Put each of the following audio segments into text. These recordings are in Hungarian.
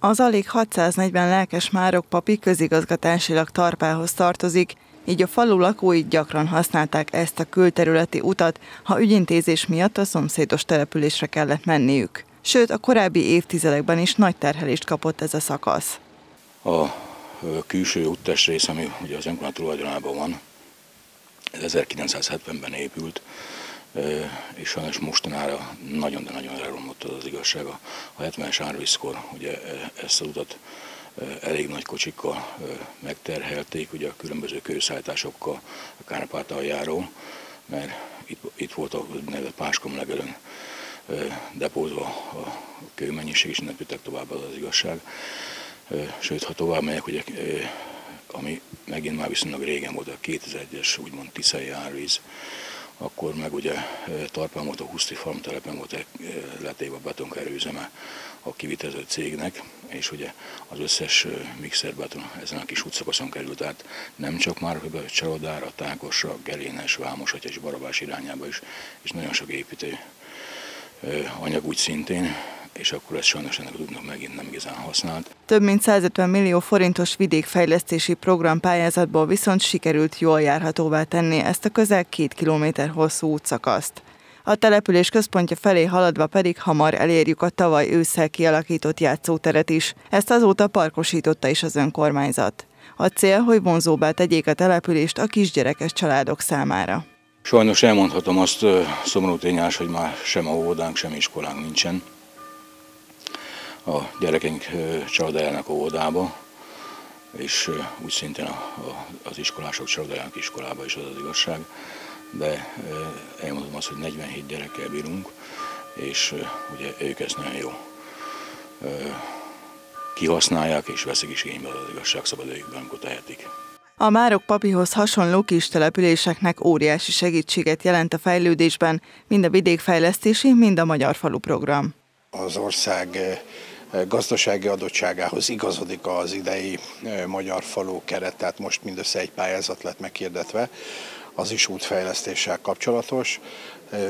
Az alig 640 lelkes márokpapi közigazgatásilag Tarpához tartozik, így a falu lakói gyakran használták ezt a külterületi utat, ha ügyintézés miatt a szomszédos településre kellett menniük. Sőt, a korábbi évtizedekben is nagy terhelést kapott ez a szakasz. A külső úttest rész, ami ugye az önkormányzat tulajdonában van, 1970-ben épült, és sajnos mostanára nagyon elromlott az igazság. A 70-es árvízkor ugye ezt az utat elég nagy kocsikkal megterhelték, ugye a különböző kőszállításokkal a Kárpát-aljáról, mert itt volt a nevezett Páskom legelőn depózva a kőmennyiség, és nem jöttek tovább, az igazság. Sőt, ha tovább megyek, ugye, ami megint már viszonylag régen volt, a 2001-es úgymond tiszai árvíz, akkor meg ugye Tarpán volt, a Huszti farmtelepen volt letéve a betonkerőzeme a kivitelező cégnek, és ugye az összes mixerbeton ezen a kis útszakaszon került át, nem csak Márokpapiba, Cselodára, Tákosra, Gelénes, Vámoshatya és Barabás irányába is, és nagyon sok építő anyag úgy szintén, és akkor ezt sajnos ennek tudnak megint nem igazán használt. Több mint 150 millió forintos vidékfejlesztési program pályázatból viszont sikerült jól járhatóvá tenni ezt a közel 2 kilométer hosszú útszakaszt. A település központja felé haladva pedig hamar elérjük a tavaly ősszel kialakított játszóteret is. Ezt azóta parkosította is az önkormányzat. A cél, hogy vonzóbbá tegyék a települést a kisgyerekes családok számára. Sajnos elmondhatom azt, szomorú tényás, hogy már sem a óvodánk, sem iskolánk nincsen. A gyerekeink családjának óvodába, és úgy szintén az iskolások családjának iskolába is, az igazság. De elmondom azt, hogy 47 gyerekkel bírunk, és ugye ők ezt nagyon jó kihasználják, és veszik is igénybe, az igazság, szabad őkben, amikor tehetik. A Márokpapihoz hasonló kis településeknek óriási segítséget jelent a fejlődésben, mind a vidékfejlesztési, mind a Magyar Falu program. Az ország gazdasági adottságához igazodik az idei Magyar Falu keret, tehát most mindössze egy pályázat lett meghirdetve, az is útfejlesztéssel kapcsolatos,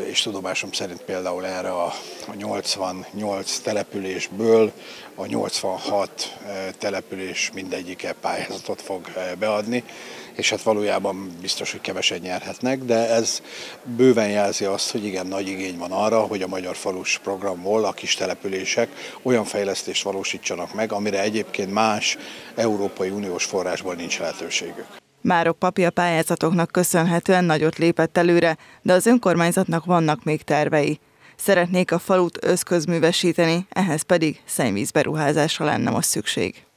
és tudomásom szerint például erre a 88 településből a 86 település mindegyike pályázatot fog beadni, és hát valójában biztos, hogy keveset nyerhetnek, de ez bőven jelzi azt, hogy igen, nagy igény van arra, hogy a Magyar Falus programból a kis települések olyan fejlesztést valósítsanak meg, amire egyébként más Európai Uniós forrásból nincs lehetőségük. Márokpapi a pályázatoknak köszönhetően nagyot lépett előre, de az önkormányzatnak vannak még tervei. Szeretnék a falut összközművesíteni, ehhez pedig szennyvízberuházásra lenne most szükség.